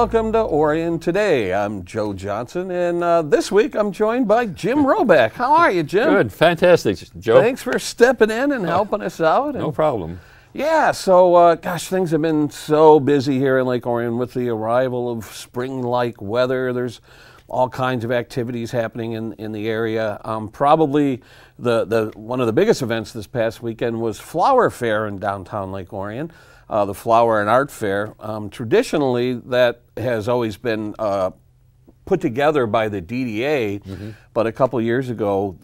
Welcome to Orion Today. I'm Joe Johnson, and this week I'm joined by Jim Roback. How are you, Jim? Good, fantastic, Joe. Thanks for stepping in and helping us out. No problem. Yeah, so gosh, things have been so busy here in Lake Orion with the arrival of spring-like weather. There's all kinds of activities happening in the area. Probably one of the biggest events this past weekend was Flower Fair in downtown Lake Orion, the Flower and Art Fair. Traditionally, that has always been put together by the DDA, but a couple years ago,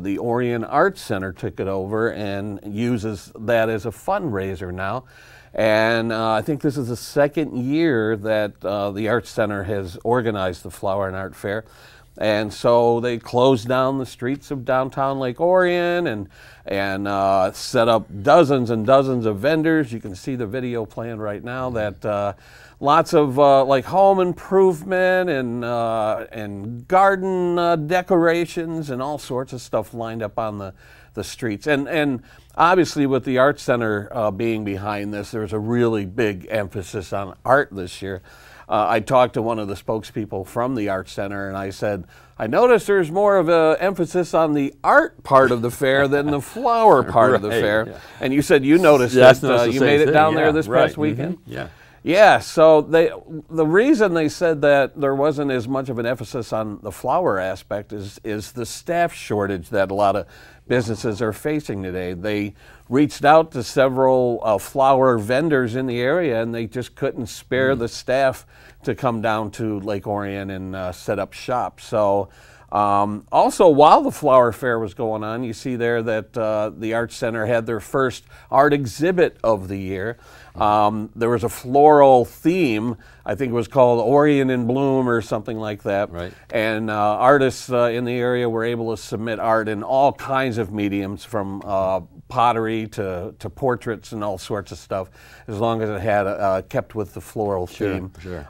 the Orion Arts Center took it over and uses that as a fundraiser now. And I think this is the second year that the Arts Center has organized the Flower and Art Fair. And so they closed down the streets of downtown Lake Orion and set up dozens and dozens of vendors. You can see the video playing right now that lots of like home improvement and garden decorations and all sorts of stuff lined up on the streets. And obviously with the Arts Center being behind this, there's a really big emphasis on art this year. I talked to one of the spokespeople from the Arts Center, and I said, I noticed there's more of an emphasis on the art part of the fair than the flower part of the fair. Yeah. And you said you noticed you made it down there this past weekend? Yeah. Yeah, so the reason they said that there wasn't as much of an emphasis on the flower aspect is the staff shortage that a lot of businesses are facing today. They reached out to several flower vendors in the area, and they just couldn't spare the staff to come down to Lake Orion and set up shop. So also, while the Flower Fair was going on, you see there that the Arts Center had their first art exhibit of the year. There was a floral theme, I think it was called Orion in Bloom or something like that. Right. And artists in the area were able to submit art in all kinds of mediums, from pottery to portraits and all sorts of stuff, as long as it had kept with the floral theme. Sure.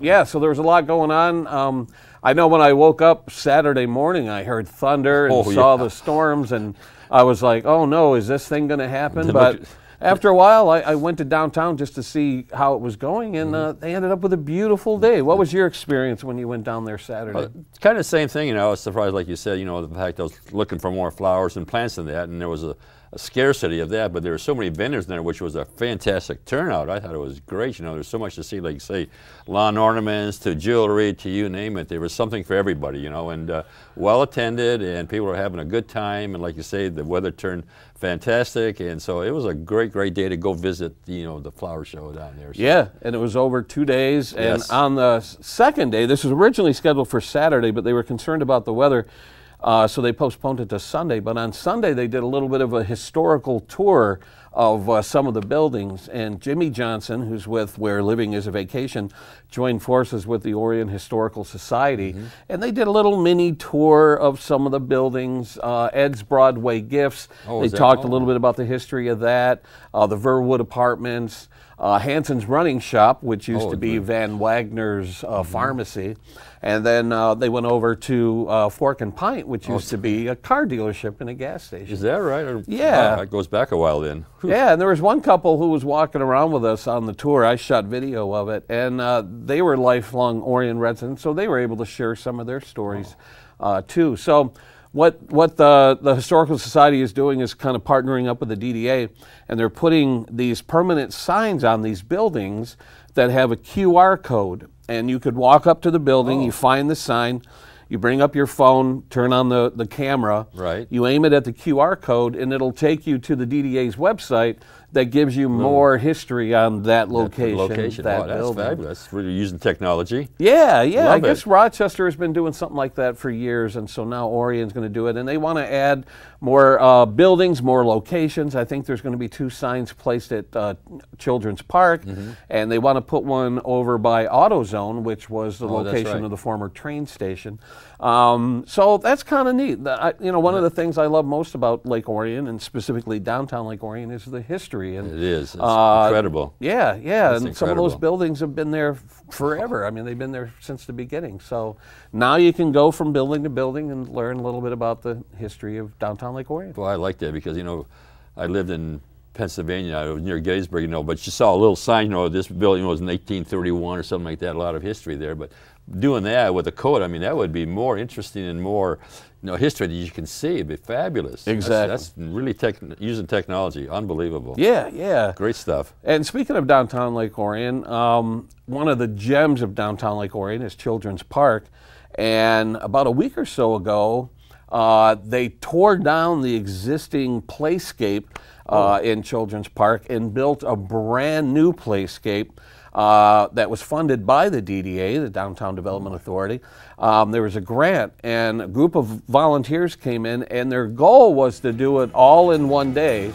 Yeah, so there was a lot going on. I know when I woke up Saturday morning, I heard thunder and saw the storms, and I was like, oh no, is this thing going to happen? But after a while, I went to downtown just to see how it was going, and they ended up with a beautiful day. What was your experience when you went down there Saturday? It's kind of the same thing, you know. I was surprised, like you said, you know, the fact I was looking for more flowers and plants than that, and there was a scarcity of that, but there were so many vendors in there, which was a fantastic turnout. I thought it was great. You know, there's so much to see, like say, lawn ornaments to jewelry to you name it. There was something for everybody, you know, and well attended, and people were having a good time. And like you say, the weather turned fantastic, and so it was a great day to go visit, you know, the flower show down there. So. Yeah, and it was over 2 days, and on the second day, this was originally scheduled for Saturday, but they were concerned about the weather. So they postponed it to Sunday, but on Sunday they did a little bit of a historical tour of some of the buildings, and Jimmy Johnson, who's with Where Living is a Vacation, joined forces with the Orion Historical Society, and they did a little mini tour of some of the buildings, Ed's Broadway Gifts, they talked a little bit about the history of that, the Verwood Apartments, Hanson's Running Shop, which used to be Van Wagner's pharmacy, and then they went over to Fork and Pint, which used to be a car dealership and a gas station. Is that right? Or, yeah. It goes back a while then. Yeah, and there was one couple who was walking around with us on the tour. I shot video of it, and they were lifelong Orion residents, so they were able to share some of their stories too. So what the Historical Society is doing is kind of partnering up with the DDA, and they're putting these permanent signs on these buildings that have a QR code, and you could walk up to the building, you find the sign, you bring up your phone, turn on the camera, you aim it at the QR code, and it'll take you to the DDA's website that gives you more history on that location. That's fabulous. We're using technology. Yeah, yeah. I guess Rochester has been doing something like that for years, and so now Orion's going to do it. And they want to add more buildings, more locations. I think there's going to be 2 signs placed at Children's Park, and they want to put one over by AutoZone, which was the location of the former train station. So that's kind of neat. You know, one of the things I love most about Lake Orion, and specifically downtown Lake Orion, is the history. And, it's incredible. Yeah, yeah, and some of those buildings have been there forever. I mean, they've been there since the beginning. So now you can go from building to building and learn a little bit about the history of downtown Lake Orion. Well, I like that because, you know, I lived in Pennsylvania, I was near Gettysburg, you know, but you saw a little sign, you know, this building was in 1831 or something like that, a lot of history there. But doing that with a code, I mean, that would be more interesting and more, you know, history that you can see. It'd be fabulous. Exactly. That's really using technology. Unbelievable. Yeah, yeah. Great stuff. And speaking of downtown Lake Orion, one of the gems of downtown Lake Orion is Children's Park. And about a week or so ago, they tore down the existing playscape in Children's Park and built a brand new playscape that was funded by the DDA, the Downtown Development Authority. There was a grant, and a group of volunteers came in, and their goal was to do it all in one day.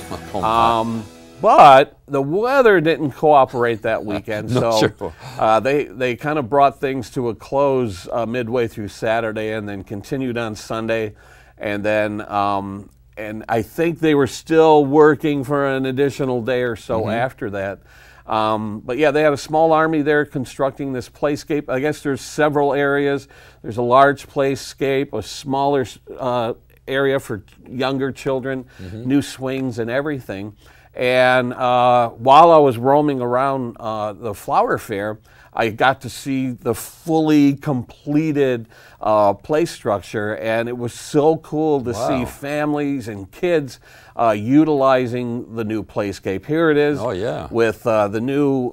But the weather didn't cooperate that weekend, so sure. They kind of brought things to a close midway through Saturday and then continued on Sunday. And then and I think they were still working for an additional day or so after that. But yeah, they had a small army there constructing this playscape. I guess there's several areas. There's a large playscape, a smaller area for younger children, new swings and everything. And while I was roaming around the flower fair, I got to see the fully completed play structure, and it was so cool to see families and kids utilizing the new playscape. Here it is with the new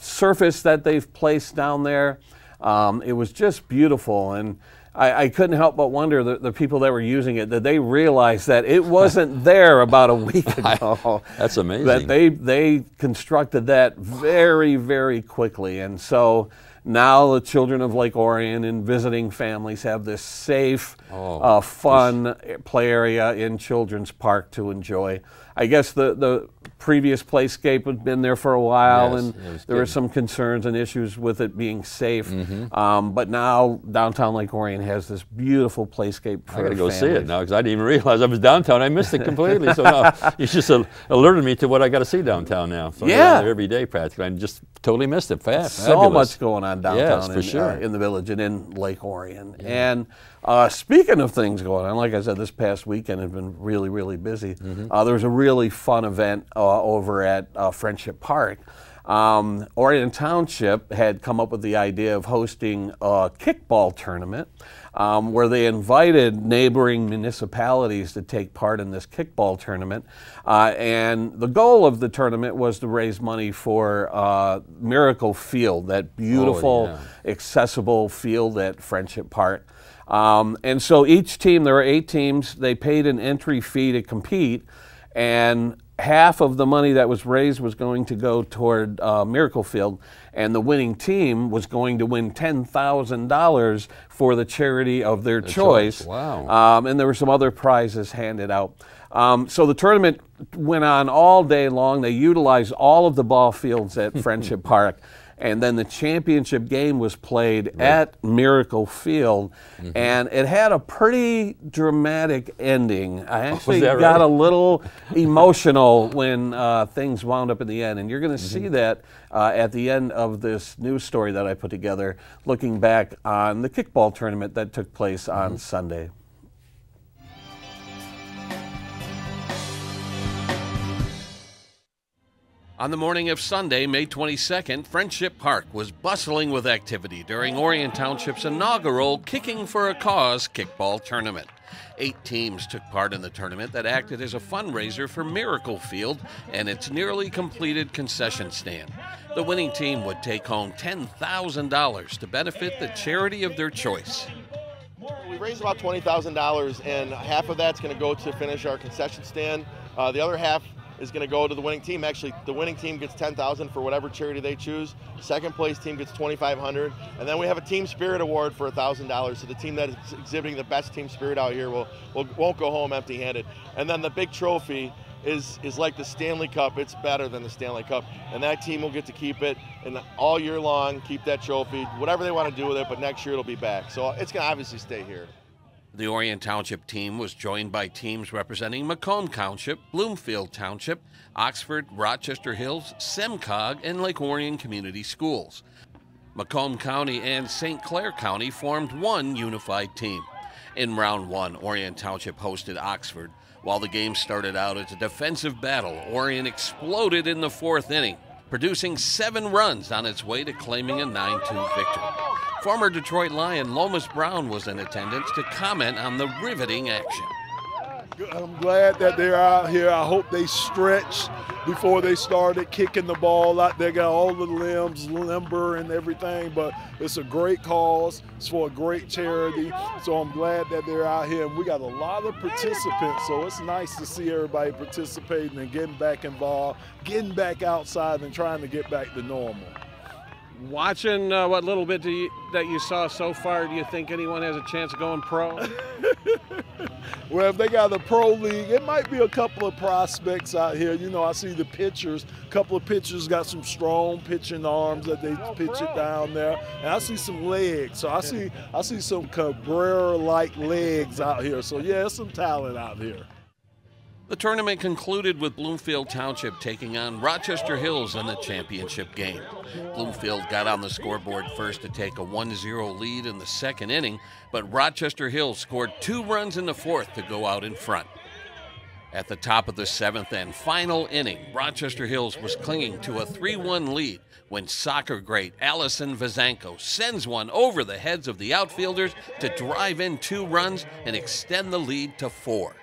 surface that they've placed down there. It was just beautiful, and I couldn't help but wonder, the people that were using it, did they realize that it wasn't there about a week ago? That's amazing. That they constructed that very, very quickly. And so now the children of Lake Orion and visiting families have this safe, fun play area in Children's Park to enjoy. I guess the previous playscape had been there for a while, and there were some concerns and issues with it being safe. But now downtown Lake Orion has this beautiful playscape for the families. I gotta go see it now, because I didn't even realize I was downtown. I missed it completely. So now it's just alerted me to what I gotta see downtown now. So I'm there every day practically. I just totally missed it. So much going on downtown in the village and in Lake Orion. And speaking of things going on, like I said, this past weekend had been really, really busy. There was a really fun event over at Friendship Park. Orion Township had come up with the idea of hosting a kickball tournament where they invited neighboring municipalities to take part in this kickball tournament. And the goal of the tournament was to raise money for Miracle Field, that beautiful, accessible field at Friendship Park. And so each team, there were 8 teams, they paid an entry fee to compete, and half of the money that was raised was going to go toward Miracle Field, and the winning team was going to win $10,000 for the charity of their choice. And there were some other prizes handed out. So the tournament went on all day long. They utilized all of the ball fields at Friendship Park. And then the championship game was played at Miracle Field, and it had a pretty dramatic ending. I actually got a little emotional when things wound up in the end, and you're going to see that at the end of this news story that I put together, looking back on the kickball tournament that took place on Sunday. On the morning of Sunday, May 22nd, Friendship Park was bustling with activity during Orion Township's inaugural Kicking for a Cause kickball tournament. 8 teams took part in the tournament that acted as a fundraiser for Miracle Field and its nearly completed concession stand. The winning team would take home $10,000 to benefit the charity of their choice. We raised about $20,000, and half of that's going to go to finish our concession stand. The other half is going to go to the winning team. Actually, the winning team gets $10,000 for whatever charity they choose. Second place team gets $2,500, and then we have a team spirit award for $1,000. So the team that is exhibiting the best team spirit out here won't go home empty-handed. And then the big trophy is like the Stanley Cup. It's better than the Stanley Cup, and that team will get to keep it and all year long. Keep that trophy, whatever they want to do with it. But next year it'll be back. So it's going to obviously stay here. The Orion Township team was joined by teams representing Macomb Township, Bloomfield Township, Oxford, Rochester Hills, SEMCOG, and Lake Orion Community Schools. Macomb County and St. Clair County formed one unified team. In round 1, Orion Township hosted Oxford, While the game started out as a defensive battle, Orion exploded in the fourth inning, producing 7 runs on its way to claiming a 9-2 victory. Former Detroit Lion Lomas Brown was in attendance to comment on the riveting action. I'm glad that they're out here. I hope they stretched before they started kicking the ball out. They got all the limbs limber and everything, but it's a great cause. It's for a great charity. So I'm glad that they're out here. We got a lot of participants, so it's nice to see everybody participating and getting back involved, getting back outside and trying to get back to normal. Watching what little bit that you saw so far, do you think anyone has a chance of going pro? Well, if they got a pro league, it might be a couple of prospects out here. You know, I see the pitchers. A couple of pitchers got some strong pitching arms that they pitch it down there. And I see some legs. So I see some Cabrera-like legs out here. So, yeah, there's some talent out here. The tournament concluded with Bloomfield Township taking on Rochester Hills in the championship game. Bloomfield got on the scoreboard first to take a 1-0 lead in the second inning, but Rochester Hills scored 2 runs in the fourth to go out in front. At the top of the 7th and final inning, Rochester Hills was clinging to a 3-1 lead when soccer great Allison Vizanko sends one over the heads of the outfielders to drive in 2 runs and extend the lead to 4.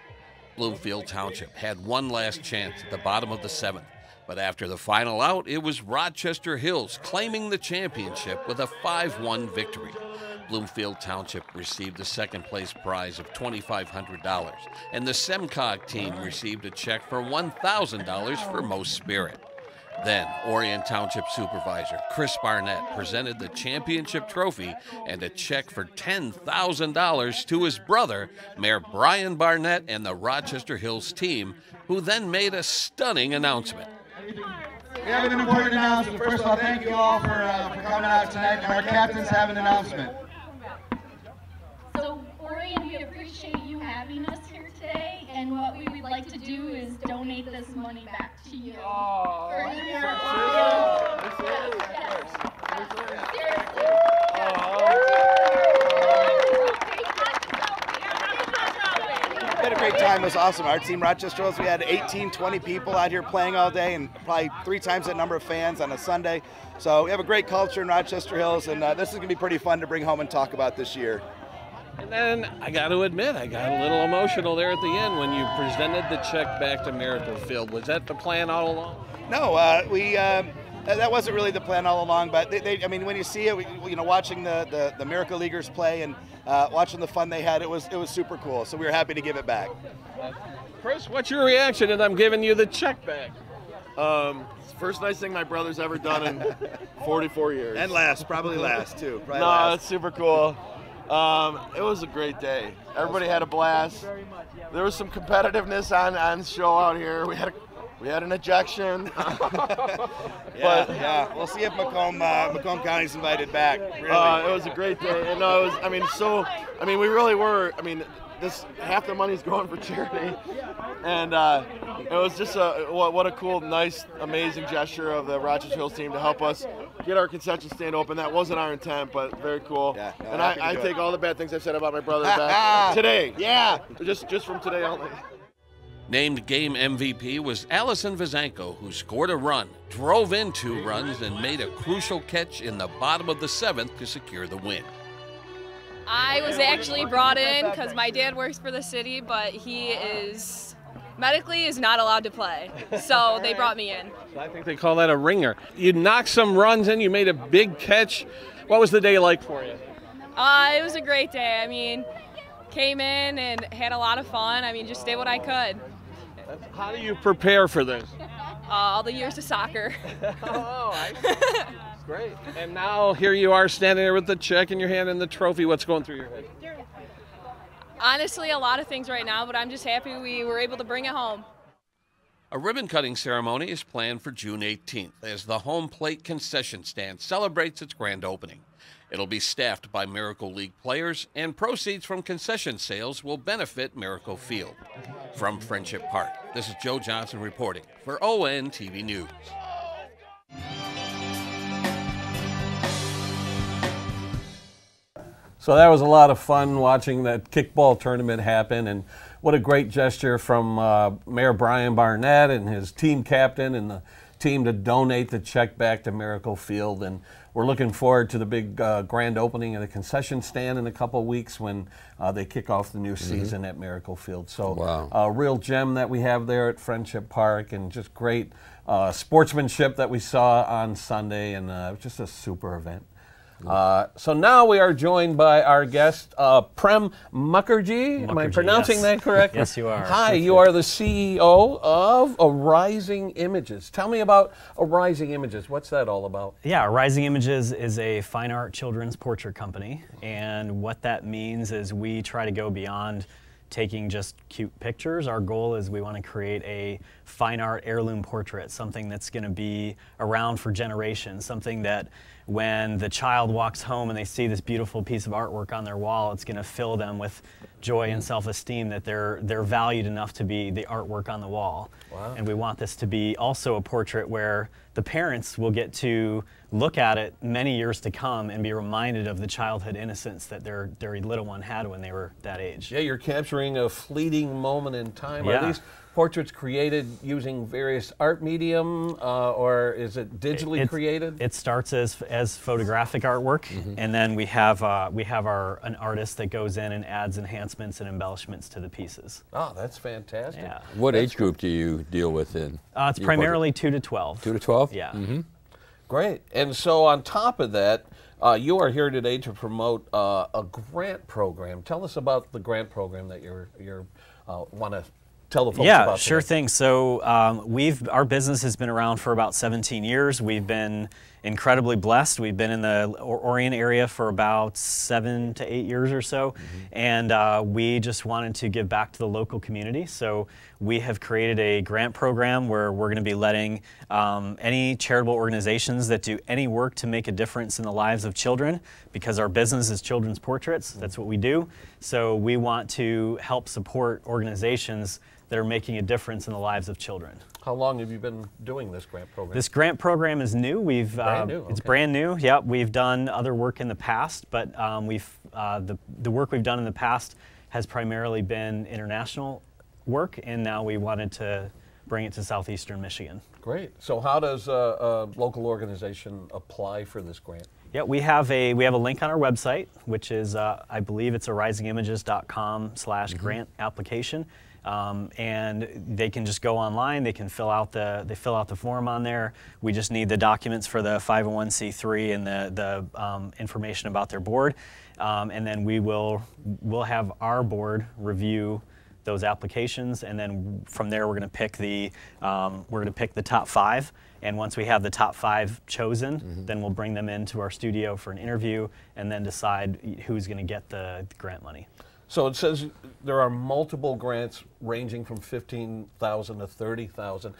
Bloomfield Township had one last chance at the bottom of the 7th, but after the final out, it was Rochester Hills claiming the championship with a 5-1 victory. Bloomfield Township received the second-place prize of $2,500, and the SEMCOG team received a check for $1,000 for most spirit. Then, Orion Township Supervisor Chris Barnett presented the championship trophy and a check for $10,000 to his brother, Mayor Brian Barnett, and the Rochester Hills team, who then made a stunning announcement. We have an important announcement. First of all, thank you all for coming out tonight, and our captains have an announcement. So, Orion, we appreciate you having us here today, and what we would like to do is donate this money back to you. Oh, we had a great time. It was awesome. Our team, Rochester Hills, we had 18, 20 people out here playing all day, and probably 3 times that number of fans on a Sunday. So we have a great culture in Rochester Hills, and this is going to be pretty fun to bring home and talk about this year. And then I got to admit, I got a little emotional there at the end when you presented the check back to Miracle Field. Was that the plan all along? No, that wasn't really the plan all along. But I mean, when you see it, you know, watching the Miracle Leaguers play and watching the fun they had, it was super cool. So we were happy to give it back. Chris, what's your reaction? And I'm giving you the check back. It's the first nice thing my brother's ever done in 44 years. And last, probably last too. Probably no, last. That's super cool. It was a great day. Everybody had a blast. There was some competitiveness on show out here. We had an ejection. but yeah, we'll see if Macomb County's invited back. Really. It was a great day, and we really were. I mean, this half the money's going for charity, and it was just what a cool, nice, amazing gesture of the Rochester Hills team to help us get our concession stand open. That wasn't our intent, but very cool. Yeah, no, and I take all the bad things I've said about my brother back today. Yeah, just from today only. Named game MVP was Allison Vizanko, who scored a run, drove in 2 runs, and made a crucial catch in the bottom of the 7th to secure the win. I was actually brought in because my dad works for the city, but he is medically is not allowed to play, so they brought me in. I think they call that a ringer. You knocked some runs in, you made a big catch. What was the day like for you? It was a great day. I mean, came in and had a lot of fun. I mean, just did what I could. How do you prepare for this? All the years of soccer. Oh, I see. Great. And now here you are standing there with the check in your hand and the trophy. What's going through your head? Honestly, a lot of things right now, but I'm just happy we were able to bring it home. A ribbon-cutting ceremony is planned for June 18th as the Home Plate concession stand celebrates its grand opening. It'll be staffed by Miracle League players, and proceeds from concession sales will benefit Miracle Field. From Friendship Park, this is Joe Johnson reporting for ONTV News. So that was a lot of fun watching that kickball tournament happen, and what a great gesture from Mayor Brian Barnett and his team captain and the team to donate the check back to Miracle Field. And we're looking forward to the big grand opening of the concession stand in a couple of weeks when they kick off the new season at Miracle Field. So a real gem that we have there at Friendship Park, and just great sportsmanship that we saw on Sunday, and just a super event. So now we are joined by our guest, Prem Mukherjee. Am I pronouncing that correctly? Yes, you are. Hi, you are the CEO of Arising Images. Tell me about Arising Images. What's that all about? Yeah, Arising Images is a fine art children's portrait company, and what that means is we try to go beyond taking just cute pictures. Our goal is we want to create a fine art heirloom portrait, something that's going to be around for generations, something that when the child walks home and they see this beautiful piece of artwork on their wall, it's going to fill them with joy and self-esteem that they're valued enough to be the artwork on the wall. Wow. And we want this to be also a portrait where the parents will get to look at it many years to come and be reminded of the childhood innocence that their little one had when they were that age. Yeah, you're capturing a fleeting moment in time. Yeah. Are these portraits created using various art medium, or is it digitally created? It starts as photographic artwork, and then we have an artist that goes in and adds enhancements and embellishments to the pieces. Oh, that's fantastic! Yeah. What age group do you deal with in? It's primarily portrait? 2 to 12. 2 to 12. Yeah. Great. And so on top of that, you are here today to promote a grant program. Tell us about the grant program that you're want to. Tell the folks about that. Sure thing. So our business has been around for about 17 years. We've been incredibly blessed. We've been in the Orion area for about 7 to 8 years or so, and we just wanted to give back to the local community. So we have created a grant program where we're going to be letting any charitable organizations that do any work to make a difference in the lives of children, because our business is children's portraits. That's what we do. So we want to help support organizations that are making a difference in the lives of children. How long have you been doing this grant program? This grant program is new. We've brand new. It's brand new. Yeah, we've done other work in the past, but the work we've done in the past has primarily been international work, and now we wanted to bring it to southeastern Michigan. Great. So how does a local organization apply for this grant? Yeah, we have a link on our website, which is I believe it's arisingimages.com/grant application. And they can just go online. They can fill out the form on there. We just need the documents for the 501c3 and the information about their board, and then we'll have our board review those applications, and then from there we're going to pick the top five. And once we have the top five chosen, then we'll bring them into our studio for an interview, and then decide who's going to get the grant money. So it says there are multiple grants ranging from $15,000 to $30,000.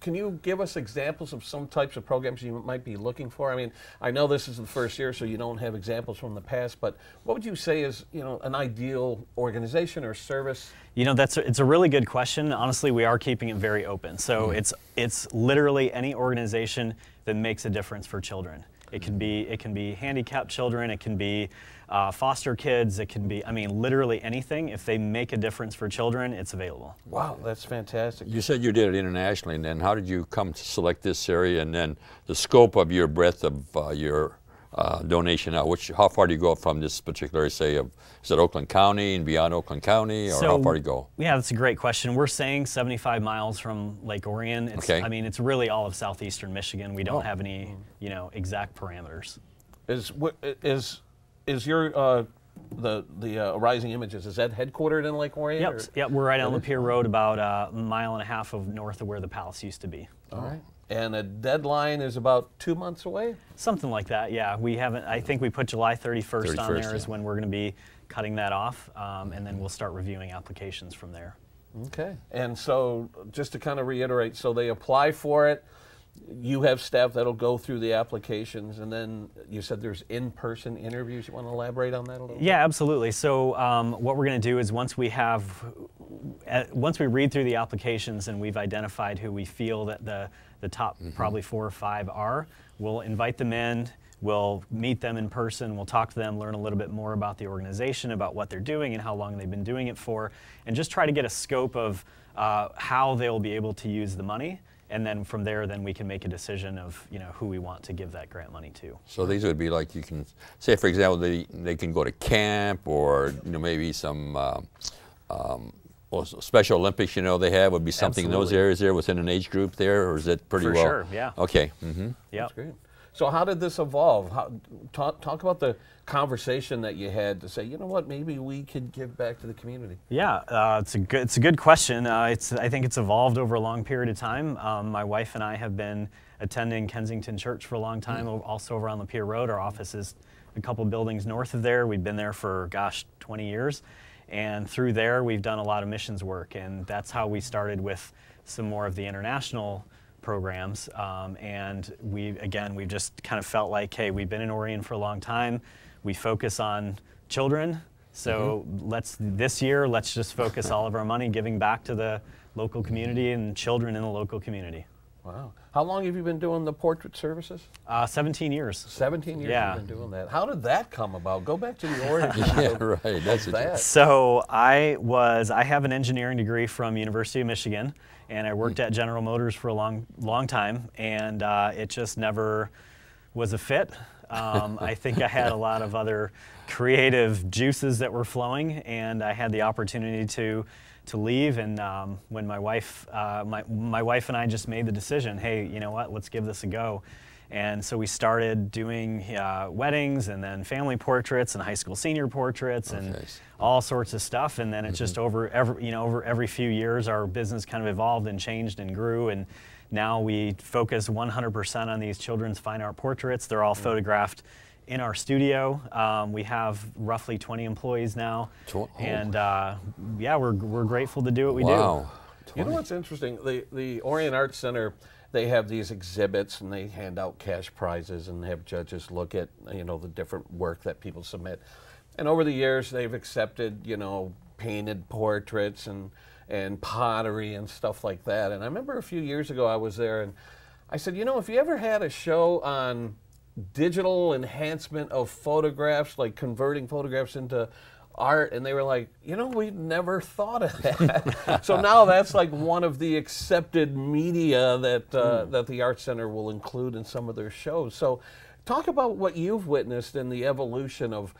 Can you give us examples of some types of programs you might be looking for? I mean, I know this is the first year, so you don't have examples from the past, but what would you say is, you know, an ideal organization or service? You know, it's a really good question. Honestly, we are keeping it very open. So it's literally any organization that makes a difference for children. It can be handicapped children, it can be foster kids, it can be, I mean, literally anything. If they make a difference for children, it's available. Wow, that's fantastic. You said you did it internationally, and then how did you come to select this area, and then the scope of your breadth of your donation out? How far do you go from this particular area, say, is it Oakland County and beyond Oakland County, or so, how far do you go? Yeah, that's a great question. We're saying 75 miles from Lake Orion. I mean, it's really all of southeastern Michigan. We don't have any, you know, exact parameters. Is your the Arising Images, is that headquartered in Lake Orion? Yep, we're right on Lapeer Road, about a mile and a half north of where the palace used to be. All right. And a deadline is about 2 months away? Something like that, yeah. We haven't, I think we put July 31st on there is when we're going to be cutting that off, and then we'll start reviewing applications from there. Okay. And so just to kind of reiterate, so they apply for it, you have staff that'll go through the applications, and then you said there's in-person interviews. You want to elaborate on that a little bit? Yeah, absolutely. So what we're going to do is once we read through the applications and we've identified who we feel that the top probably 4 or 5 are, we'll invite them in. We'll meet them in person, we'll talk to them, learn a little bit more about the organization, about what they're doing and how long they've been doing it for, and just try to get a scope of how they'll be able to use the money. And then from there, then we can make a decision of, you know, who we want to give that grant money to. So these would be like, you can say, for example, they can go to camp, or, you know, maybe some Special Olympics, you know, they have would be something. Absolutely. In those areas there within an age group there, or is it pretty for well? For sure, yeah. Okay. Mm-hmm. Yeah. So how did this evolve? How, talk about the conversation that you had to say, you know what, maybe we could give back to the community. Yeah, it's a good question. I think it's evolved over a long period of time. My wife and I have been attending Kensington Church for a long time, also over on Lapeer Road. Our office is a couple buildings north of there. We've been there for, gosh, 20 years. And through there, we've done a lot of missions work. And that's how we started with some more of the international programs, and we've just kind of felt like, hey, we've been in Orion for a long time, we focus on children, so this year let's just focus all of our money giving back to the local community and children in the local community. Wow. How long have you been doing the portrait services? 17 years. 17 years, yeah. You've been doing that. How did that come about? Go back to the origin. Yeah, right. That's that. So I have an engineering degree from University of Michigan, and I worked at General Motors for a long time, and it just never was a fit. I think I had a lot of other creative juices that were flowing, and I had the opportunity to leave, and when my wife, my wife and I just made the decision, hey, you know what, let's give this a go. And so we started doing weddings, and then family portraits, and high school senior portraits, and all sorts of stuff. And then it's just over every few years, our business kind of evolved and changed and grew. And now we focus 100% on these children's fine art portraits. They're all photographed in our studio. We have roughly 20 employees now, and yeah, we're grateful to do what we do. You know what's interesting? The Orion Arts Center, they have these exhibits, and they hand out cash prizes, and have judges look at, you know, the different work that people submit. And over the years, they've accepted, you know, painted portraits and pottery and stuff like that. And I remember a few years ago I was there, and I said, you know, if you ever had a show on digital enhancement of photographs, like converting photographs into art, and they were like, you know, we've never thought of that. So now that's like one of the accepted media that that the Arts Center will include in some of their shows. So talk about what you've witnessed in the evolution of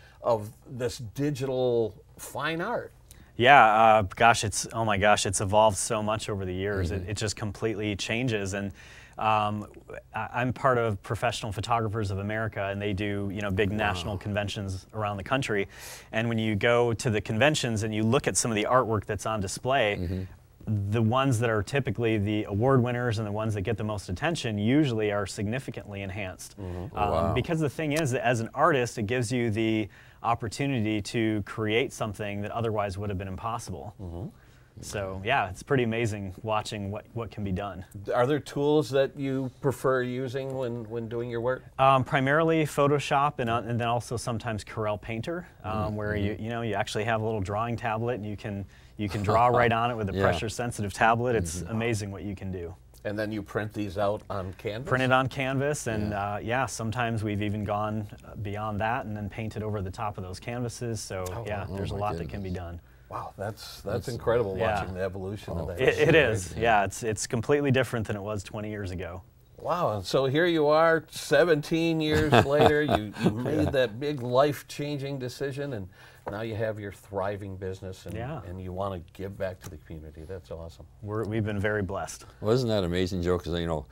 this digital fine art. Yeah, gosh, oh my gosh, it's evolved so much over the years. It just completely changes. And I'm part of Professional Photographers of America, and they do, you know, big national conventions around the country. And when you go to the conventions and you look at some of the artwork that's on display, the ones that are typically the award winners and the ones that get the most attention usually are significantly enhanced. Because the thing is that as an artist, it gives you the opportunity to create something that otherwise would have been impossible. So yeah, it's pretty amazing watching what can be done. Are there tools that you prefer using when doing your work? Primarily Photoshop, and then also sometimes Corel Painter, where you actually have a little drawing tablet, and you can draw right on it with a pressure sensitive tablet. It's amazing what you can do. And then you print these out on canvas? Print it on canvas, and yeah, sometimes we've even gone beyond that and then painted over the top of those canvases. So there's a lot that can be done. Wow, that's incredible watching the evolution of that. It is, yeah. It's completely different than it was 20 years ago. Wow, and so here you are 17 years later, you made that big life-changing decision, and now you have your thriving business, and, and you want to give back to the community. That's awesome. We've been very blessed. Well, isn't that amazing, Joe? Because, you know,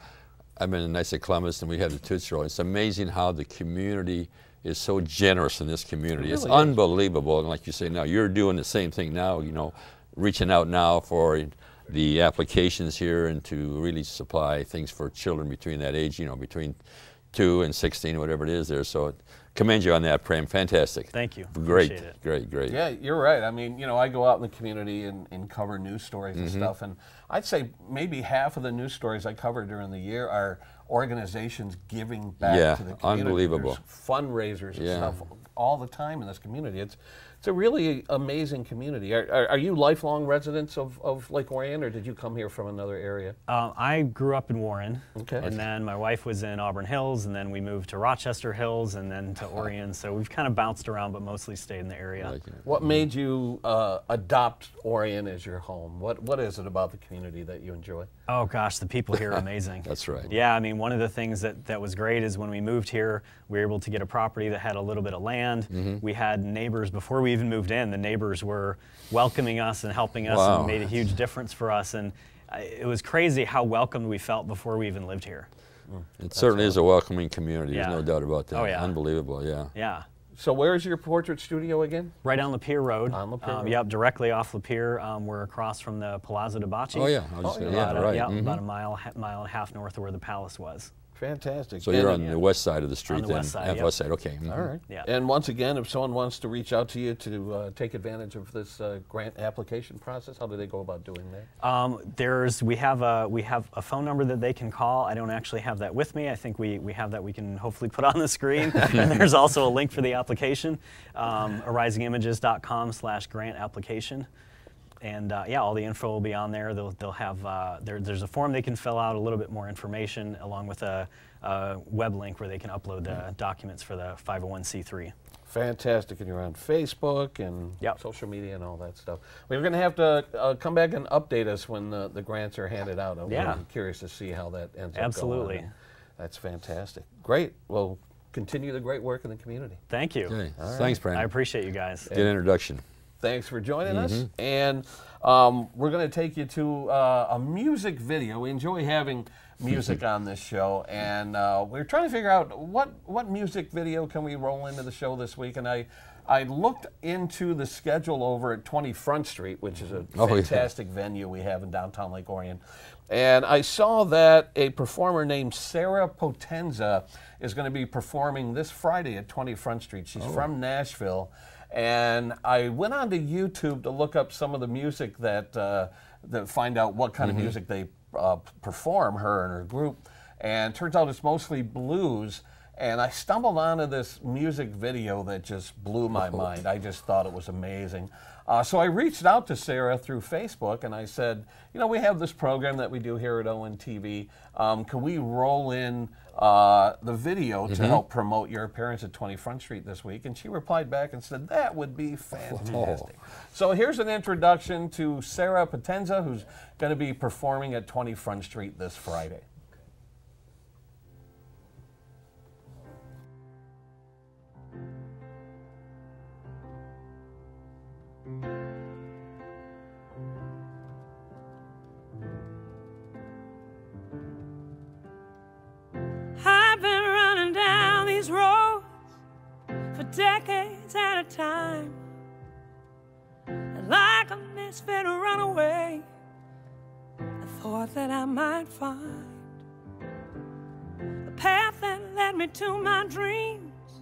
I've been in Nice-a-Columbus, and we had the Toots Roll. It's amazing how the community is so generous in this community. It really is unbelievable. And like you say now, you're doing the same thing now, you know, reaching out now for the applications here and to really supply things for children between that age, you know, between 2 and 16, whatever it is there. So commend you on that, Prem. Fantastic. Thank you. Great, great. Yeah, you're right. I mean, you know, I go out in the community and cover news stories and stuff, and I'd say maybe half of the news stories I cover during the year are organizations giving back to the community. Unbelievable. There's fundraisers and stuff all the time in this community. It's a really amazing community. Are you lifelong residents of Lake Orion, or did you come here from another area? I grew up in Warren, and then my wife was in Auburn Hills, and then we moved to Rochester Hills, and then to Orion, so we've kind of bounced around but mostly stayed in the area. Like what made you adopt Orion as your home? What is it about the community that you enjoy? Oh gosh, the people here are amazing. That's right. Yeah, I mean, one of the things that was great is when we moved here, we were able to get a property that had a little bit of land. We had neighbors before we even moved in. The neighbors were welcoming us and helping us, and made a huge difference for us. And it was crazy how welcomed we felt before we even lived here. It certainly is a welcoming community. There's no doubt about that. Oh, yeah. Unbelievable. Yeah. Yeah. So where is your portrait studio again? Right on Lapeer Road. On Lapeer Road. Yep, directly off Lapeer. We're across from the Palazzo de Bacci. Oh, yeah. About a mile and a half north of where the palace was. Fantastic. So you're on the west side of the street then? West side, west side, okay. All right. And once again, if someone wants to reach out to you to take advantage of this grant application process, how do they go about doing that? We have a phone number that they can call. I don't actually have that with me. I think we have that we can hopefully put on the screen. And there's also a link for the application, arisingimages.com/grant application. And yeah, all the info will be on there. They'll have there's a form they can fill out, a little bit more information, along with a web link where they can upload the documents for the 501c3. Fantastic, and you're on Facebook and social media and all that stuff. We're going to have to come back and update us when the grants are handed out. I'm really curious to see how that ends up going. Absolutely, that's fantastic. Great. Well, continue the great work in the community. Thank you. Okay. Right. Thanks, Brandon. I appreciate you guys. Good introduction. Thanks for joining us, and we're going to take you to a music video. We enjoy having music on this show, and we're trying to figure out what music video can we roll into the show this week, and I looked into the schedule over at 20 Front Street, which is a fantastic venue we have in downtown Lake Orion, and I saw that a performer named Sarah Potenza is going to be performing this Friday at 20 Front Street. She's from Nashville. And I went on to YouTube to look up some of the music that find out what kind of music they perform, her and her group. And turns out it's mostly blues. And I stumbled onto this music video that just blew my mind. I just thought it was amazing. So I reached out to Sarah through Facebook, and I said, you know, we have this program that we do here at ONTV. Can we roll in the video to help promote your appearance at 20 Front Street this week? And she replied back and said, that would be fantastic. So here's an introduction to Sarah Potenza, who's going to be performing at 20 Front Street this Friday. Decades at a time, and like a misfit runaway, I thought that I might find the path that led me to my dreams.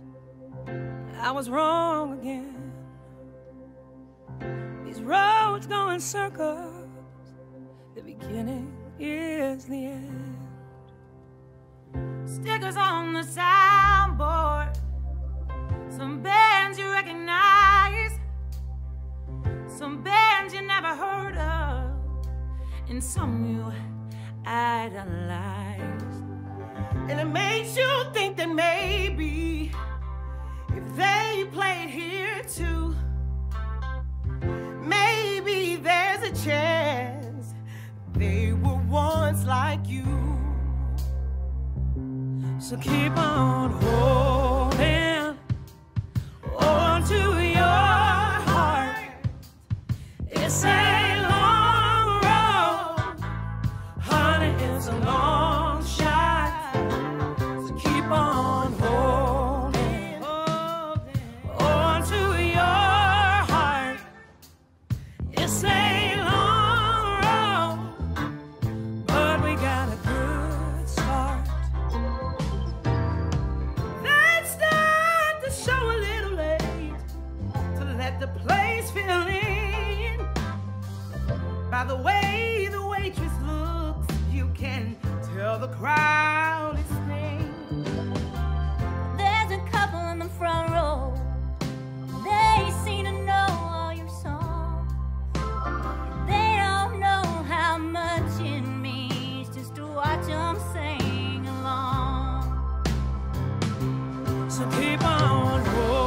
I was wrong again. These roads go in circles. The beginning is the end. Stickers on the signboard, some bands you recognize, some bands you never heard of, and some you idolize. And it makes you think that maybe if they played here too, maybe there's a chance they were once like you. So keep on holding to your heart. It's a long road, honey, it's a long shot. So keep on holding on to your heart. It's a long road, but we got a good start. let the place fill in. By the way the waitress looks, you can tell the crowd is staying. There's a couple in the front row, they seem to know all your songs. They don't know how much it means just to watch them sing along. So keep on rolling.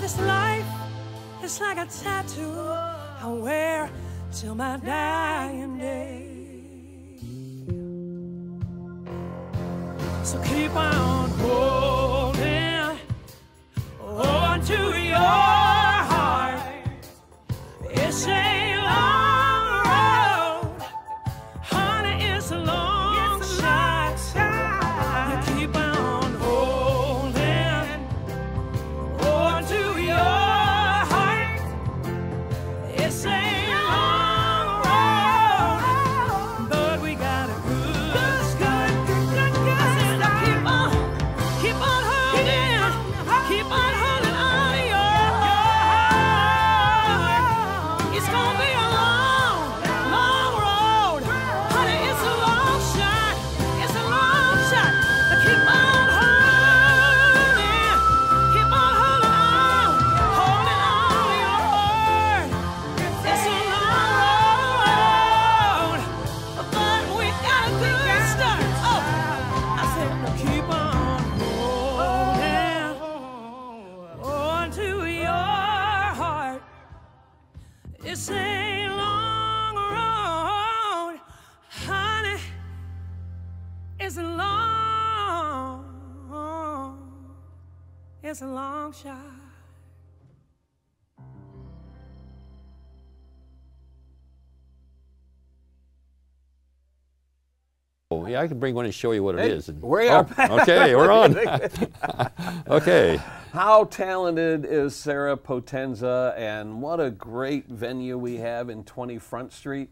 This life is like a tattoo I wear till my dying day. So keep on holding on to your heart. It's a long road, honey, it's a long shot. You keep on. It's a long shot. Oh, yeah, I can bring one and show you what it is. We are. Oh, okay, we're on. Okay. How talented is Sarah Potenza, and what a great venue we have in 20 Front Street.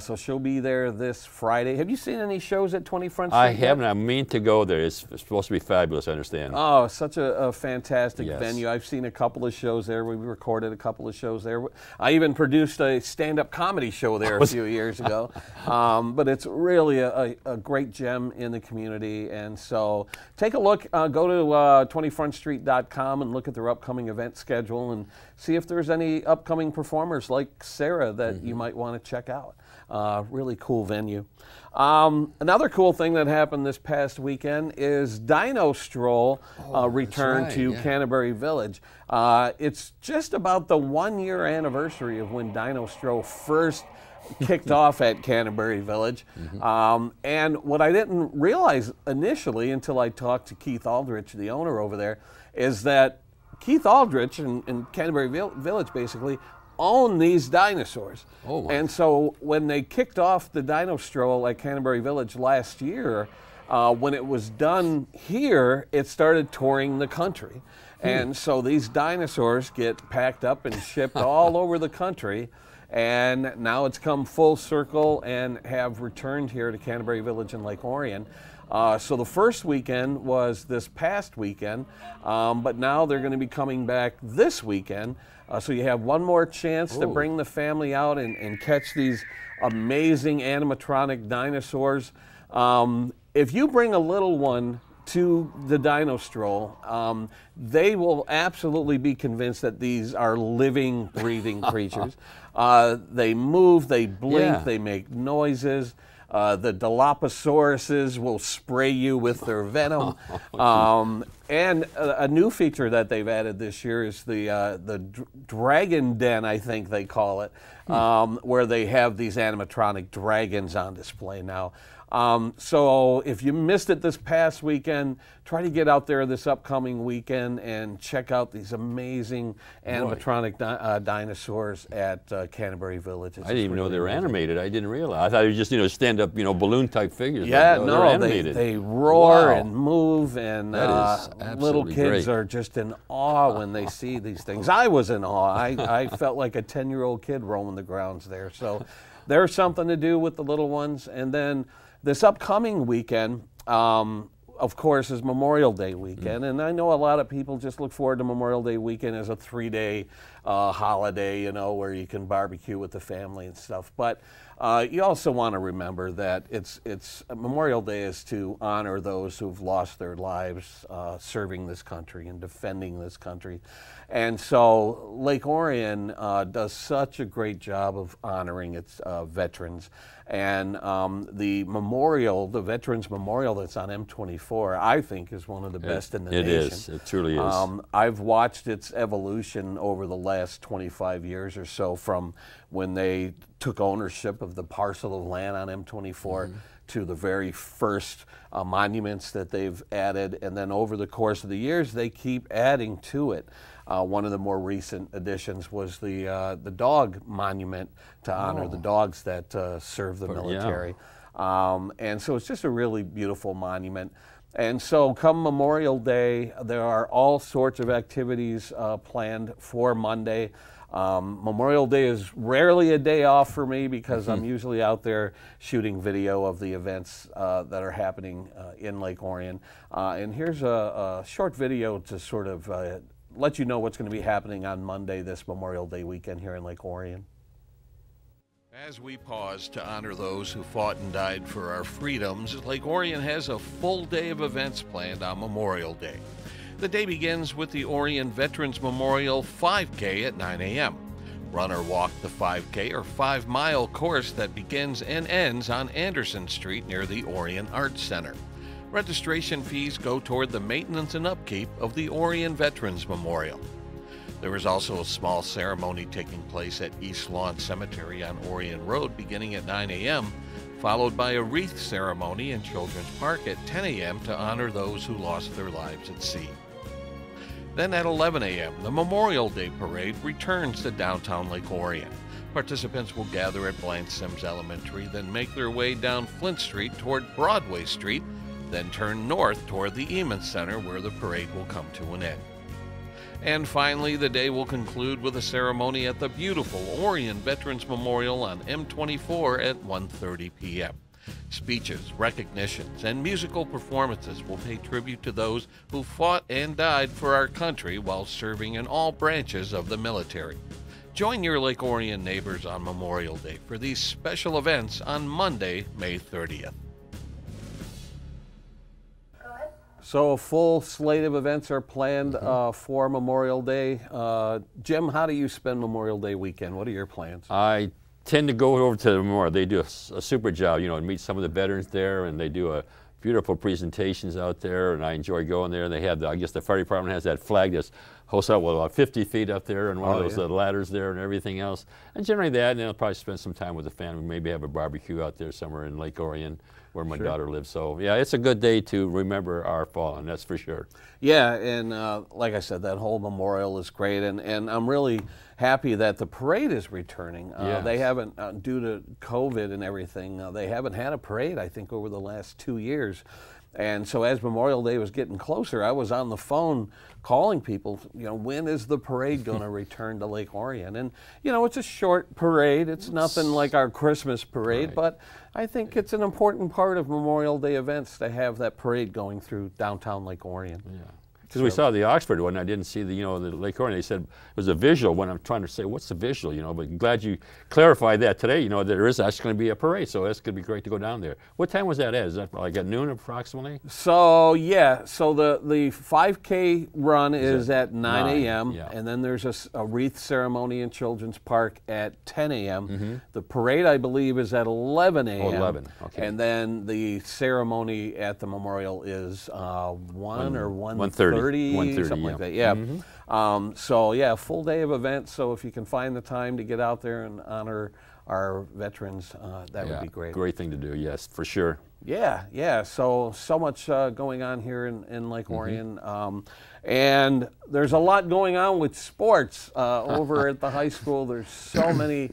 So she'll be there this Friday. Have you seen any shows at 20 Front Street? I haven't. I mean to go there. It's supposed to be fabulous, I understand. Oh, such a fantastic venue. I've seen a couple of shows there. We recorded a couple of shows there. I even produced a stand-up comedy show there a few years ago. But it's really a great gem in the community. And so take a look. Go to 20frontstreet.com and look at their upcoming event schedule and see if there's any upcoming performers like Sarah that you might want to check out. Really cool venue. Another cool thing that happened this past weekend is Dino Stroll returned to Canterbury Village. It's just about the one-year anniversary of when Dino Stroll first kicked off at Canterbury Village. And what I didn't realize initially until I talked to Keith Aldrich, the owner over there, is that Keith Aldrich and Canterbury Village basically own these dinosaurs. Oh, wow. And so when they kicked off the Dino Stroll at Canterbury Village last year, when it was done here, it started touring the country. And so these dinosaurs get packed up and shipped all over the country. And now it's come full circle and have returned here to Canterbury Village in Lake Orion. So the first weekend was this past weekend, but now they're going to be coming back this weekend. So you have one more chance to bring the family out and catch these amazing animatronic dinosaurs. If you bring a little one to the Dino Stroll, they will absolutely be convinced that these are living, breathing creatures. They move, they blink, they make noises. The Dilophosaurus will spray you with their venom. And a new feature that they've added this year is the Dragon Den, I think they call it, where they have these animatronic dragons on display now. So if you missed it this past weekend, try to get out there this upcoming weekend and check out these amazing animatronic dinosaurs at Canterbury Village. I didn't even know they were animated. I didn't realize. I thought it was just, you know, stand up, you know, balloon type figures. Yeah, no, animated. They roar and move, and little kids are just in awe when they see these things. I was in awe. I felt like a 10-year-old kid roaming the grounds there. So there's something to do with the little ones. And then this upcoming weekend, of course, is Memorial Day weekend, and I know a lot of people just look forward to Memorial Day weekend as a three-day holiday, you know, where you can barbecue with the family and stuff. But you also want to remember that it's Memorial Day is to honor those who've lost their lives serving this country and defending this country, and so Lake Orion does such a great job of honoring its veterans. And the memorial, the Veterans Memorial that's on M24, I think is one of the best in the nation. It is. It truly is. I've watched its evolution over the last 25 years or so, from when they took ownership of the parcel of land on M24 to the very first monuments that they've added. And then over the course of the years, they keep adding to it. One of the more recent additions was the dog monument to honor the dogs that served the military. Yeah. And so it's just a really beautiful monument. And so come Memorial Day, there are all sorts of activities planned for Monday. Memorial Day is rarely a day off for me because I'm usually out there shooting video of the events that are happening in Lake Orion. And here's a short video to sort of let you know what's going to be happening on Monday, this Memorial Day weekend here in Lake Orion. As we pause to honor those who fought and died for our freedoms, Lake Orion has a full day of events planned on Memorial Day. The day begins with the Orion Veterans Memorial 5K at 9 a.m. Run or walk the 5K or 5-mile course that begins and ends on Anderson Street near the Orion Arts Center. Registration fees go toward the maintenance and upkeep of the Orion Veterans Memorial. There is also a small ceremony taking place at East Lawn Cemetery on Orion Road beginning at 9 a.m., followed by a wreath ceremony in Children's Park at 10 a.m. to honor those who lost their lives at sea. Then at 11 a.m., the Memorial Day Parade returns to downtown Lake Orion. Participants will gather at Blanche Sims Elementary, then make their way down Flint Street toward Broadway Street, then turn north toward the Eamon Center, where the parade will come to an end. And finally, the day will conclude with a ceremony at the beautiful Orion Veterans Memorial on M24 at 1:30 p.m. Speeches, recognitions, and musical performances will pay tribute to those who fought and died for our country while serving in all branches of the military. Join your Lake Orion neighbors on Memorial Day for these special events on Monday, May 30th. So a full slate of events are planned for Memorial Day. Jim, how do you spend Memorial Day weekend? What are your plans? I tend to go over to the memorial. They do a super job, you know, and meet some of the veterans there, and they do a beautiful presentations out there, and I enjoy going there. And they have, I guess the fire department has that flag that's hosts out, well, about 50 feet up there, and one of those ladders there and everything else. And generally that, and then I'll probably spend some time with the family, maybe have a barbecue out there somewhere in Lake Orion, where my daughter lives. So yeah, it's a good day to remember our fallen, that's for sure. Yeah, and like I said, that whole memorial is great, and I'm really happy that the parade is returning. They haven't, due to COVID and everything, they haven't had a parade, I think, over the last 2 years. And so as Memorial Day was getting closer, I was on the phone calling people, you know, when is the parade going to return to Lake Orion? And, you know, it's a short parade. It's nothing like our Christmas parade, but I think it's an important part of Memorial Day events to have that parade going through downtown Lake Orion. Yeah. Because we saw the Oxford one, I didn't see the, you know, the Lake Orion. They said it was a visual one. I'm trying to say, what's the visual, you know? But I'm glad you clarified that today, you know, there is actually going to be a parade, so that's going to be great to go down there. What time was that at? Is that like at noon approximately? So, yeah, so the 5K run is at 9 a.m., yeah. And then there's a wreath ceremony in Children's Park at 10 a.m. Mm-hmm. The parade, I believe, is at 11 a.m. Oh, 11, okay. And then the ceremony at the memorial is 1:30, something like that, yeah. Mm-hmm. So yeah, full day of events, so if you can find the time to get out there and honor our veterans, that would be great. Great thing to do, yes, for sure. Yeah, yeah, so much going on here in Lake Orion. Mm-hmm. And there's a lot going on with sports over at the high school. There's so many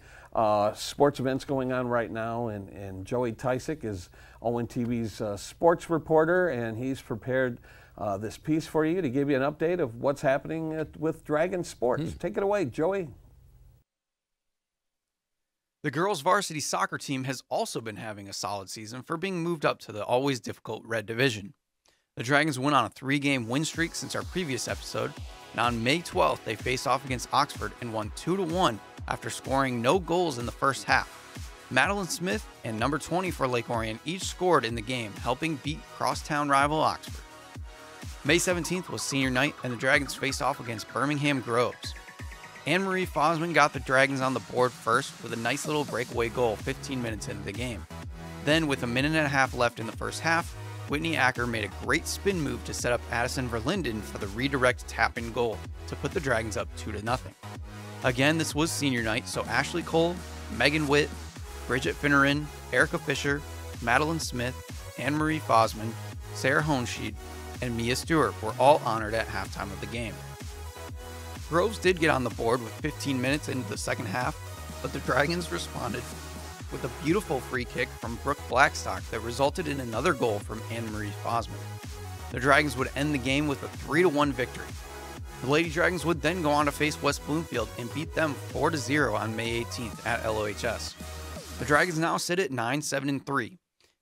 sports events going on right now, and Joey Tysick is ONTV's sports reporter, and he's prepared this piece for you to give you an update of what's happening with Dragon Sports. Mm. Take it away, Joey. The girls' varsity soccer team has also been having a solid season for being moved up to the always difficult Red Division. The Dragons went on a 3-game win streak since our previous episode, and on May 12th they faced off against Oxford and won 2-1 after scoring no goals in the first half. Madeline Smith and number 20 for Lake Orion each scored in the game, helping beat crosstown rival Oxford. May 17th was senior night, and the Dragons faced off against Birmingham Groves. Anne-Marie Fosman got the Dragons on the board first with a nice little breakaway goal 15 minutes into the game. Then, with 1.5 minutes left in the first half, Whitney Acker made a great spin move to set up Addison Verlinden for the redirect tap-in goal to put the Dragons up 2-0. Again, this was senior night, so Ashley Cole, Megan Witt, Bridget Finneran, Erica Fisher, Madeline Smith, Anne-Marie Fosman, Sarah Honsheed, and Mia Stewart were all honored at halftime of the game. Groves did get on the board with 15 minutes into the second half, but the Dragons responded with a beautiful free kick from Brooke Blackstock that resulted in another goal from Anne-Marie Fosman. The Dragons would end the game with a 3-1 victory. The Lady Dragons would then go on to face West Bloomfield and beat them 4-0 on May 18th at LOHS. The Dragons now sit at 9-7-3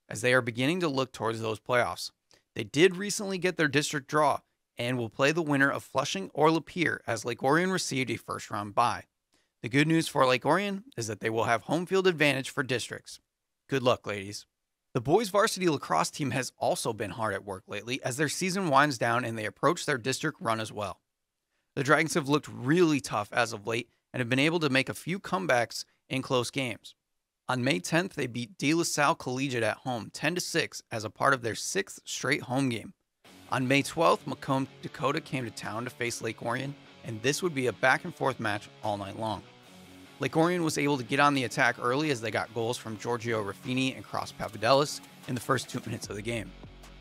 as they are beginning to look towards those playoffs. They did recently get their district draw and will play the winner of Flushing or Lapeer, as Lake Orion received a first-round bye. The good news for Lake Orion is that they will have home field advantage for districts. Good luck, ladies. The boys' varsity lacrosse team has also been hard at work lately as their season winds down and they approach their district run as well. The Dragons have looked really tough as of late and have been able to make a few comebacks in close games. On May 10th, they beat De La Salle Collegiate at home 10-6 as a part of their 6th straight home game. On May 12th, Macomb, Dakota came to town to face Lake Orion, and this would be a back-and-forth match all night long. Lake Orion was able to get on the attack early as they got goals from Giorgio Ruffini and Cross Papadellis in the first 2 minutes of the game.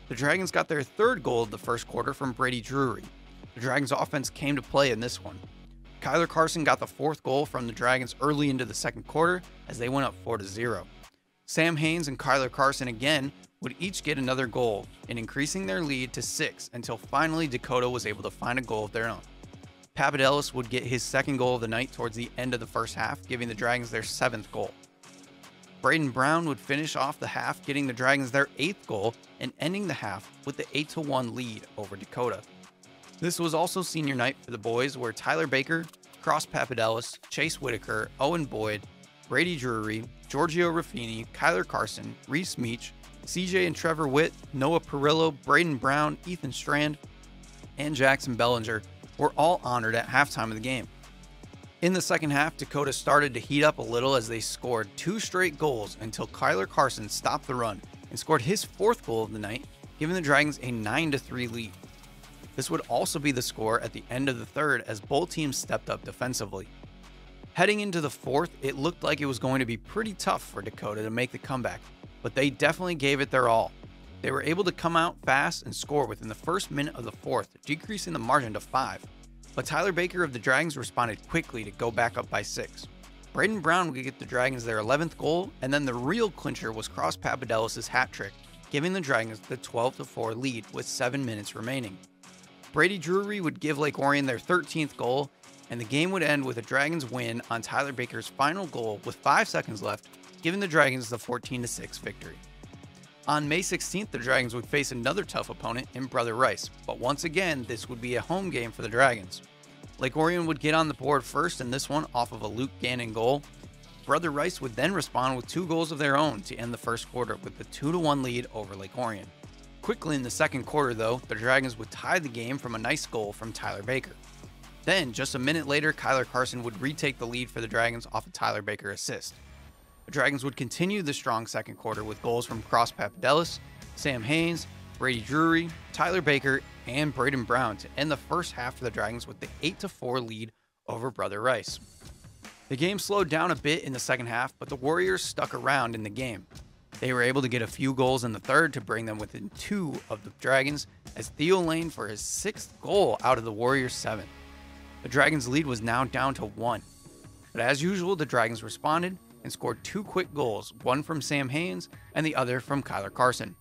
The Dragons got their third goal of the first quarter from Brady Drury. The Dragons' offense came to play in this one. Kyler Carson got the fourth goal from the Dragons early into the second quarter as they went up 4-0. Sam Haynes and Kyler Carson again would each get another goal in increasing their lead to 6 until finally Dakota was able to find a goal of their own. Papadellis would get his second goal of the night towards the end of the first half, giving the Dragons their 7th goal. Brayden Brown would finish off the half, getting the Dragons their 8th goal and ending the half with the 8-1 lead over Dakota. This was also senior night for the boys, where Tyler Baker, Cross Papadellis, Chase Whitaker, Owen Boyd, Brady Drury, Giorgio Ruffini, Kyler Carson, Reese Meach, CJ and Trevor Witt, Noah Perillo, Brayden Brown, Ethan Strand, and Jackson Bellinger were all honored at halftime of the game. In the second half, Dakota started to heat up a little as they scored 2 straight goals until Kyler Carson stopped the run and scored his 4th goal of the night, giving the Dragons a 9-3 lead. This would also be the score at the end of the third as both teams stepped up defensively. Heading into the fourth, it looked like it was going to be pretty tough for Dakota to make the comeback, but they definitely gave it their all. They were able to come out fast and score within the first minute of the fourth, decreasing the margin to 5. But Tyler Baker of the Dragons responded quickly to go back up by 6. Brayden Brown would get the Dragons their 11th goal, and then the real clincher was Cross Papadellis' hat trick, giving the Dragons the 12-4 lead with 7 minutes remaining. Brady Drury would give Lake Orion their 13th goal, and the game would end with a Dragons win on Tyler Baker's final goal with 5 seconds left, giving the Dragons the 14-6 victory. On May 16th, the Dragons would face another tough opponent in Brother Rice, but once again, this would be a home game for the Dragons. Lake Orion would get on the board first in this one off of a Luke Gannon goal. Brother Rice would then respond with two goals of their own to end the first quarter with a 2-1 lead over Lake Orion. Quickly in the second quarter though, the Dragons would tie the game from a nice goal from Tyler Baker. Then, just a minute later, Kyler Carson would retake the lead for the Dragons off a Tyler Baker assist. The Dragons would continue the strong second quarter with goals from Cross Papadellis, Sam Haynes, Brady Drury, Tyler Baker, and Brayden Brown to end the first half for the Dragons with the 8-4 lead over Brother Rice. The game slowed down a bit in the second half, but the Warriors stuck around in the game. They were able to get a few goals in the third to bring them within two of the Dragons as Theo Lane for his 6th goal out of the Warriors' 7. The Dragons' lead was now down to 1. But as usual, the Dragons responded and scored two quick goals, one from Sam Haynes and the other from Kyler Carson.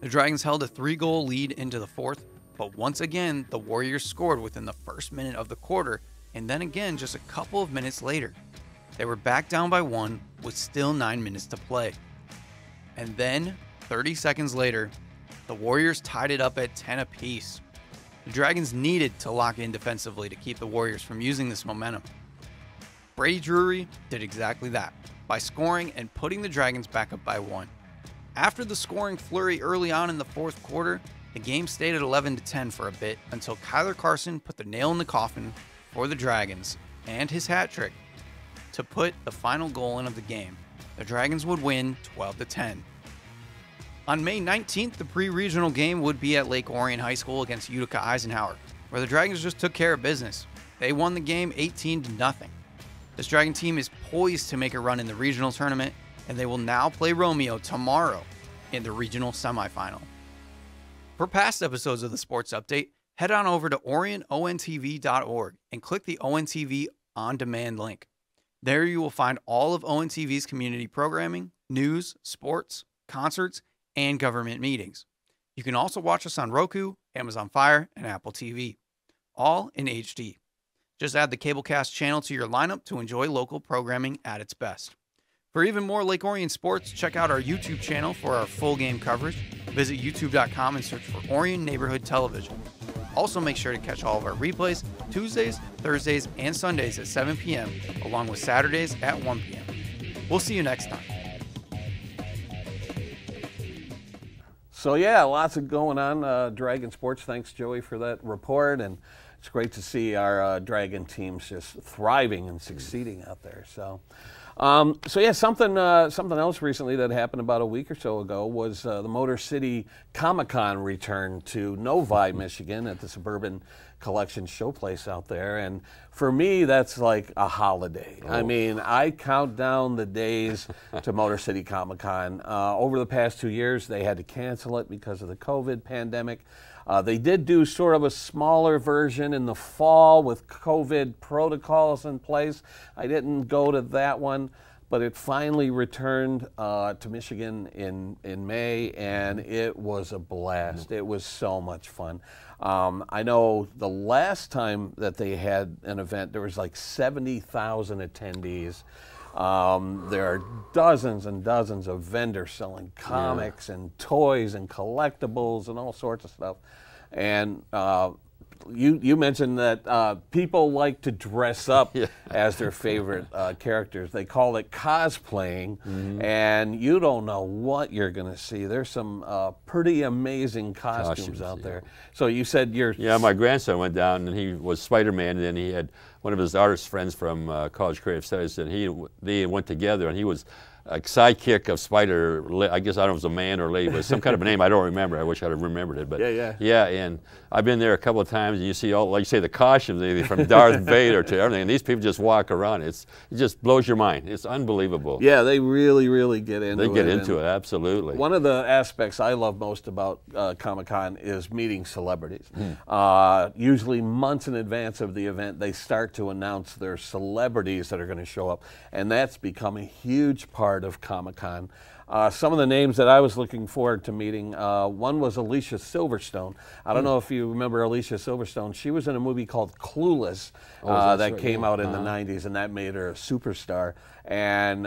The Dragons held a 3-goal lead into the 4th, but once again, the Warriors scored within the first minute of the quarter, and then again just a couple of minutes later. They were back down by 1 with still 9 minutes to play. And then, 30 seconds later, the Warriors tied it up at 10 apiece. The Dragons needed to lock in defensively to keep the Warriors from using this momentum. Brady Drury did exactly that by scoring and putting the Dragons back up by 1. After the scoring flurry early on in the fourth quarter, the game stayed at 11-10 for a bit until Kyler Carson put the nail in the coffin for the Dragons and his hat trick to put the final goal in of the game. The Dragons would win 12-10. On May 19th, the pre-regional game would be at Lake Orion High School against Utica Eisenhower, where the Dragons just took care of business. They won the game 18-0. This Dragon team is poised to make a run in the regional tournament, and they will now play Romeo tomorrow in the regional semifinal. For past episodes of the Sports Update, head on over to orionontv.org and click the ONTV On Demand link. There you will find all of ONTV's community programming, news, sports, concerts, and government meetings. You can also watch us on Roku, Amazon Fire, and Apple TV, all in HD. Just add the Cablecast channel to your lineup to enjoy local programming at its best. For even more Lake Orion sports, check out our YouTube channel for our full game coverage. Visit youtube.com and search for Orion Neighborhood Television. Also make sure to catch all of our replays Tuesdays, Thursdays, and Sundays at 7 p.m., along with Saturdays at 1 p.m. We'll see you next time. So yeah, lots of going on Dragon sports. Thanks, Joey, for that report, and it's great to see our Dragon teams just thriving and succeeding out there. So, yeah, something else recently that happened about a week or so ago was the Motor City Comic Con returned to Novi, Michigan, at the Suburban Collection Showplace out there, and for me that's like a holiday. Oh. I mean, I count down the days to Motor City Comic Con. Over the past 2 years they had to cancel it because of the COVID pandemic. They did do sort of a smaller version in the fall with COVID protocols in place. I didn't go to that one, but it finally returned to Michigan in May, and it was a blast. It was so much fun. I know the last time that they had an event, there was like 70,000 attendees. There are dozens and dozens of vendors selling comics and toys and collectibles and all sorts of stuff. And you mentioned that people like to dress up as their favorite characters. They call it cosplaying, and you don't know what you're going to see. There's some pretty amazing costumes out there. So you said you're... Yeah, my grandson went down and he was Spider-Man, and then he had one of his artist friends from College Creative Studies, and they went together, and he was a sidekick of Spider, I guess. I don't know if it was a man or lady, but some kind of a name I don't remember. I wish I'd have remembered it. But yeah, and I've been there a couple of times, and you see all, like you say, the costumes from Darth Vader to everything, and these people just walk around. It just blows your mind. It's unbelievable. Yeah, they really get into it. They get into it, absolutely. One of the aspects I love most about Comic-Con is meeting celebrities. Usually months in advance of the event, they start to announce their celebrities that are going to show up, and that's become a huge part of Comic-Con. Some of the names that I was looking forward to meeting, one was Alicia Silverstone. I don't know if you remember Alicia Silverstone. She was in a movie called Clueless that came out in the 90s, and that made her a superstar. And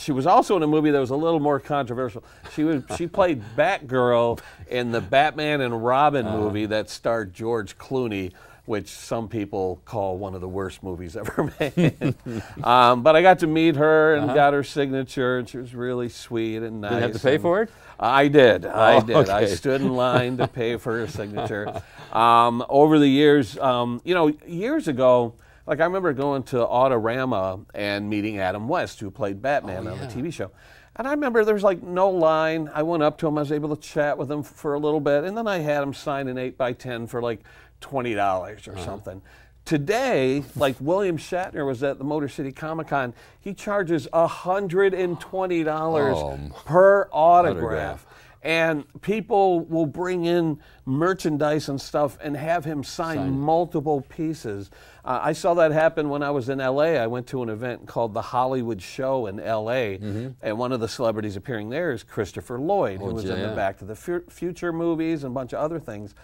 she was also in a movie that was a little more controversial. She played Batgirl in the Batman and Robin movie that starred George Clooney, which some people call one of the worst movies ever made. But I got to meet her and got her signature, and she was really sweet and nice. Did you have to pay for it? I did. Okay. I stood in line to pay for her signature. Over the years, you know, years ago, like I remember going to Autorama and meeting Adam West, who played Batman on the TV show. And I remember there was like no line. I went up to him. I was able to chat with him for a little bit, and then I had him sign an 8x10 for like $20 or something. Today, like William Shatner was at the Motor City Comic Con, he charges $120 per autograph. And people will bring in merchandise and stuff and have him sign multiple pieces. I saw that happen when I was in LA. I went to an event called The Hollywood Show in LA, and one of the celebrities appearing there is Christopher Lloyd, who was in the Back to the Future movies and a bunch of other things.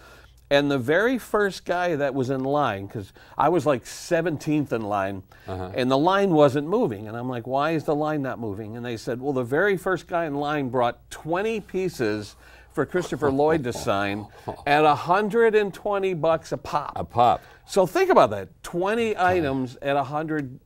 And the very first guy that was in line, because I was like 17th in line, and the line wasn't moving. And I'm like, why is the line not moving? And they said, well, the very first guy in line brought 20 pieces for Christopher Lloyd to sign at $120 a pop. A pop. So think about that, 20 items at $120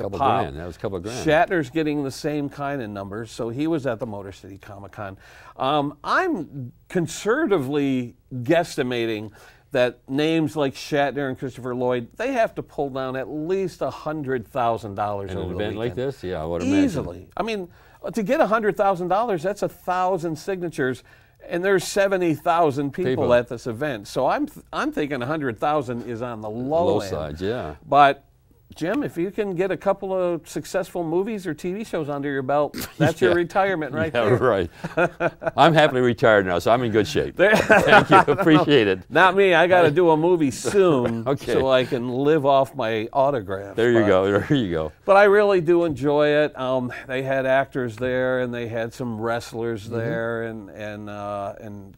a pop. That was a couple of grand. Shatner's getting the same kind of numbers, so he was at the Motor City Comic Con. I'm conservatively guesstimating that names like Shatner and Christopher Lloyd, they have to pull down at least $100,000 over the weekend. An event like this? Yeah, I would imagine. Easily. I mean, to get $100,000, that's 1,000 signatures. And there's 70,000 people at this event, so I'm thinking 100,000 is on the low end. Side, yeah. But Jim, if you can get a couple of successful movies or TV shows under your belt, that's your retirement right there. Right. I'm happily retired now, so I'm in good shape. Thank you, appreciate it. Not me. I got to do a movie soon, so I can live off my autographs. There you go. But I really do enjoy it. They had actors there, and they had some wrestlers there, and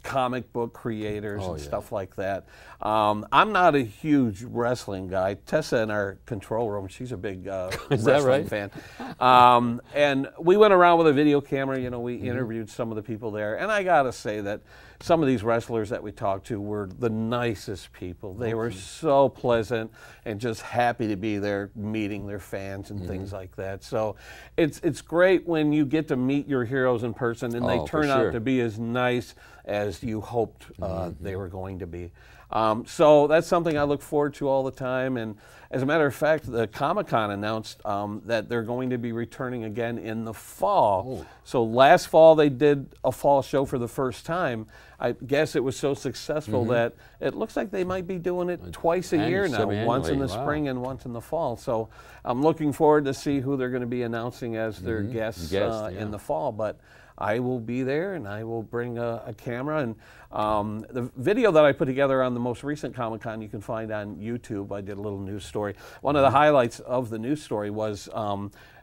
comic book creators and stuff like that. I'm not a huge wrestling guy. Tessa and our control room. She's a big wrestling fan. And we went around with a video camera, you know, we interviewed some of the people there. And I got to say that some of these wrestlers that we talked to were the nicest people. They were so pleasant and just happy to be there meeting their fans and things like that. So it's great when you get to meet your heroes in person and they turn out to be as nice as you hoped they were going to be. So that's something I look forward to all the time. And as a matter of fact, the Comic-Con announced that they're going to be returning again in the fall. So last fall they did a fall show for the first time. I guess it was so successful that it looks like they might be doing it twice a year now, once in the spring and once in the fall. So I'm looking forward to see who they're going to be announcing as their guests in the fall. But I will be there, and I will bring a camera. And the video that I put together on the most recent Comic-Con you can find on YouTube. I did a little news story. One of the highlights of the news story was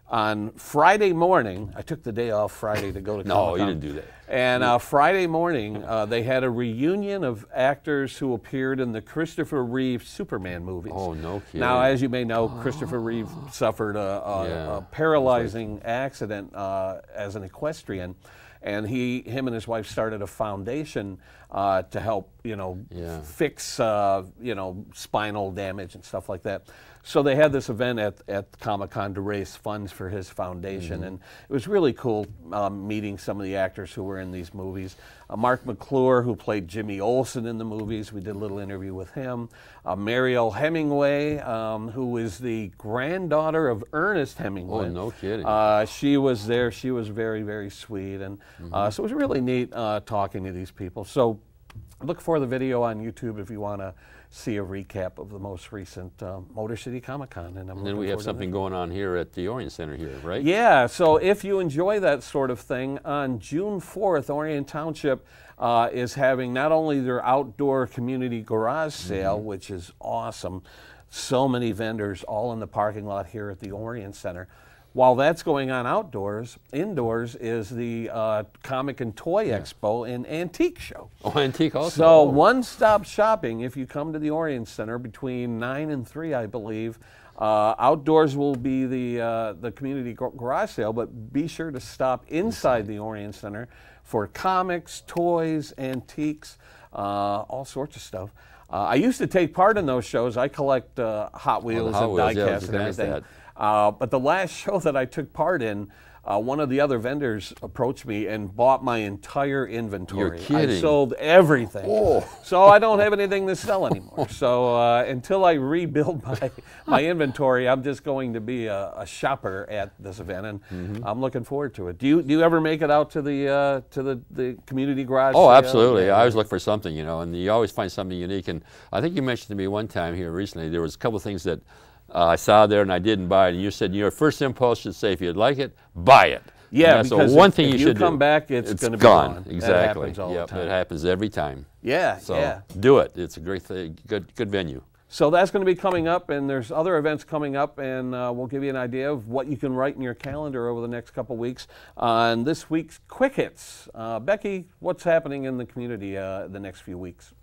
on Friday morning. I took the day off Friday to go to Comic-Con. No, you didn't do that. And Friday morning, they had a reunion of actors who appeared in the Christopher Reeve Superman movies. Oh, no kidding. Now, as you may know, Christopher Reeve suffered a paralyzing accident as an equestrian. And him and his wife started a foundation to help, you know, fix, you know, spinal damage and stuff like that. So they had this event at Comic-Con to raise funds for his foundation. And it was really cool meeting some of the actors who were in these movies. Mark McClure, who played Jimmy Olsen in the movies, we did a little interview with him. Mariel Hemingway, who is the granddaughter of Ernest Hemingway. Oh, no kidding. She was there. She was very, very sweet. And so it was really neat talking to these people. So look for the video on YouTube if you want to see a recap of the most recent Motor City Comic-Con. And then we have something going on here at the Orion Center here, right? Yeah, so if you enjoy that sort of thing, on June 4th, Orion Township is having not only their outdoor community garage sale, which is awesome, so many vendors all in the parking lot here at the Orion Center. While that's going on outdoors, indoors is the Comic and Toy Expo and Antique Show. Oh, Antique also. So one-stop shopping if you come to the Orion Center between 9 and 3, I believe. Outdoors will be the community garage sale, but be sure to stop inside the Orion Center for comics, toys, antiques, all sorts of stuff. I used to take part in those shows. I collect Hot Wheels and die-cast and everything. But the last show that I took part in, one of the other vendors approached me and bought my entire inventory. You're kidding. I sold everything. Oh. So I don't have anything to sell anymore. So until I rebuild my inventory, I'm just going to be a shopper at this event, and I'm looking forward to it. Do you ever make it out to the community garage? Oh, absolutely. I always look for something, you know, and you always find something unique. And I think you mentioned to me one time here recently there was a couple things that I saw there and I didn't buy it, and you said your first impulse should say, if you'd like it, buy it. Yeah, so one thing you should do. If you come back, it's going to be gone. Exactly. Yep, it happens every time. Yeah, so do it. It's a great thing. Good venue. So that's going to be coming up, and there's other events coming up, and we'll give you an idea of what you can write in your calendar over the next couple weeks on this week's Quick Hits. Becky, what's happening in the community the next few weeks?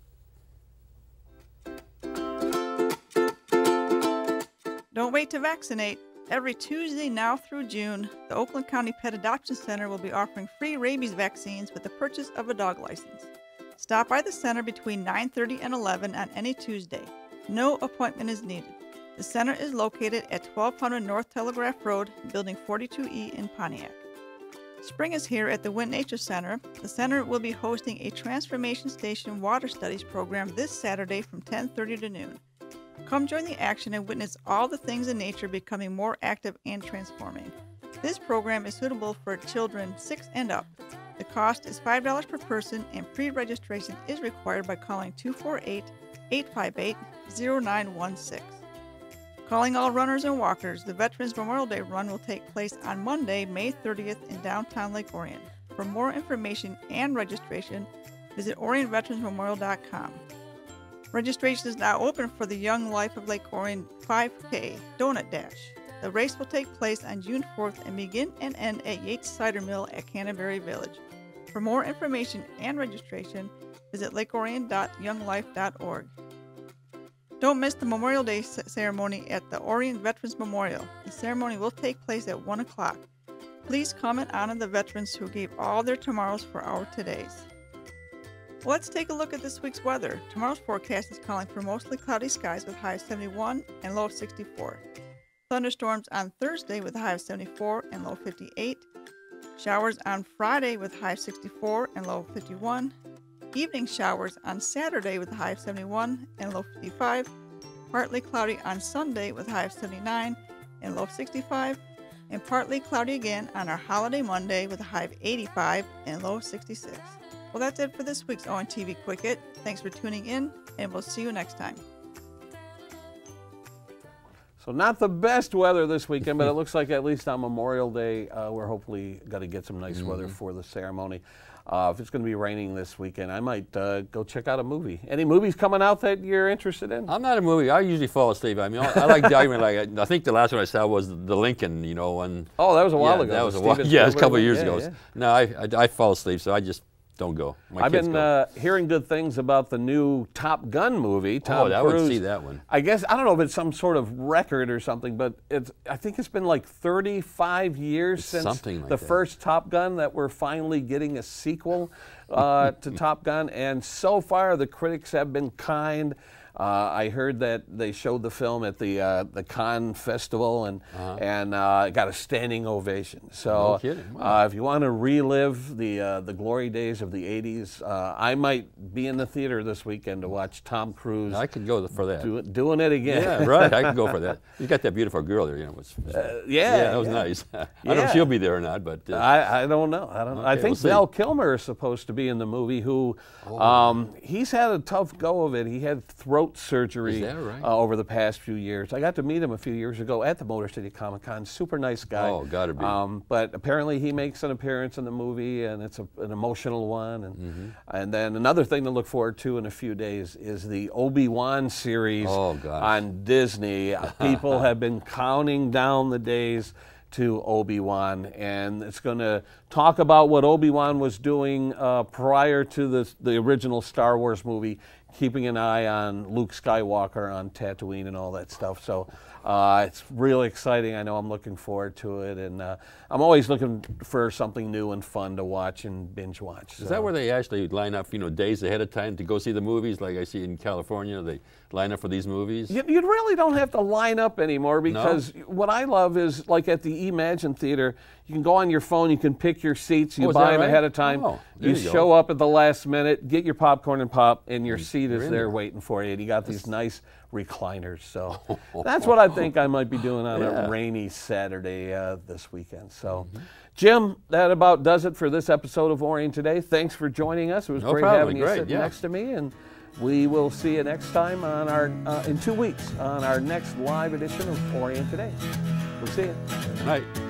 Don't wait to vaccinate. Every Tuesday now through June, the Oakland County Pet Adoption Center will be offering free rabies vaccines with the purchase of a dog license. Stop by the center between 9:30 and 11 on any Tuesday. No appointment is needed. The center is located at 1200 North Telegraph Road, Building 42E in Pontiac. Spring is here at the Wind Nature Center. The center will be hosting a Transformation Station Water Studies program this Saturday from 10:30 to noon. Come join the action and witness all the things in nature becoming more active and transforming. This program is suitable for children 6 and up. The cost is $5 per person, and pre-registration is required by calling 248-858-0916. Calling all runners and walkers, the Veterans Memorial Day Run will take place on Monday, May 30th in downtown Lake Orion. For more information and registration, visit orionveteransmemorial.com. Registration is now open for the Young Life of Lake Orion 5K Donut Dash. The race will take place on June 4th and begin and end at Yates Cider Mill at Canterbury Village. For more information and registration, visit lakeorion.younglife.org. Don't miss the Memorial Day ceremony at the Orion Veterans Memorial. The ceremony will take place at 1 o'clock. Please come and honor the veterans who gave all their tomorrows for our todays. Let's take a look at this week's weather. Tomorrow's forecast is calling for mostly cloudy skies with a high of 71 and low of 64. Thunderstorms on Thursday with a high of 74 and low of 58. Showers on Friday with a high of 64 and low of 51. Evening showers on Saturday with a high of 71 and low of 55. Partly cloudy on Sunday with a high of 79 and low of 65. And partly cloudy again on our holiday Monday with a high of 85 and low of 66. Well, that's it for this week's ON TV Quick Hit. Thanks for tuning in, and we'll see you next time. So not the best weather this weekend, but it looks like at least on Memorial Day, we're hopefully going to get some nice weather for the ceremony. If it's going to be raining this weekend, I might go check out a movie. Any movies coming out that you're interested in? I'm not a movie. I usually fall asleep. I mean, I like documentary. Like, I think the last one I saw was the Lincoln, you know. And that was a while ago. That was a while. Yeah, it was a couple of years ago. Yeah. No, I fall asleep, so I just... don't go. I've been hearing good things about the new Top Gun movie. Tom Cruise. I would see that one. I guess, I don't know if it's some sort of record or something, but it's, I think it's been like 35 years since the first Top Gun that we're finally getting a sequel to Top Gun. And so far, the critics have been kind. I heard that they showed the film at the Cannes Festival, and got a standing ovation. So no kidding. Wow. If you want to relive the glory days of the 80s, I might be in the theater this weekend to watch Tom Cruise. I could go for that. Doing it again. Yeah, right. I could go for that. You got that beautiful girl there, you know. That was nice. I don't know if she'll be there or not, but I don't know. I don't. Okay, I think Val Kilmer is supposed to be in the movie. Who he's had a tough go of it. He had throat surgery over the past few years. I got to meet him a few years ago at the Motor City Comic Con. Super nice guy. Oh, gotta be. But apparently he makes an appearance in the movie, and it's an emotional one. And, and then another thing to look forward to in a few days is the Obi-Wan series on Disney. People have been counting down the days to Obi-Wan, and it's going to talk about what Obi-Wan was doing prior to the original Star Wars movie, keeping an eye on Luke Skywalker on Tatooine and all that stuff. So it's really exciting. I know I'm looking forward to it, and I'm always looking for something new and fun to watch and binge watch. So. Is that where they actually line up, you know, days ahead of time to go see the movies? Like I see in California, they line up for these movies. You really don't have to line up anymore, because no? What I love is, like at the Imagine Theater, you can go on your phone, you can pick your seats, you buy them ahead of time. Oh, you show up at the last minute, get your popcorn and pop, and your seat is there waiting for you, and you got these nice recliners. So that's what I think I might be doing on a rainy Saturday this weekend. So Jim, that about does it for this episode of Orion Today. Thanks for joining us. It was great having you sitting next to me, and we will see you next time on our in 2 weeks on our next live edition of Orion Today. We'll see you. Good night.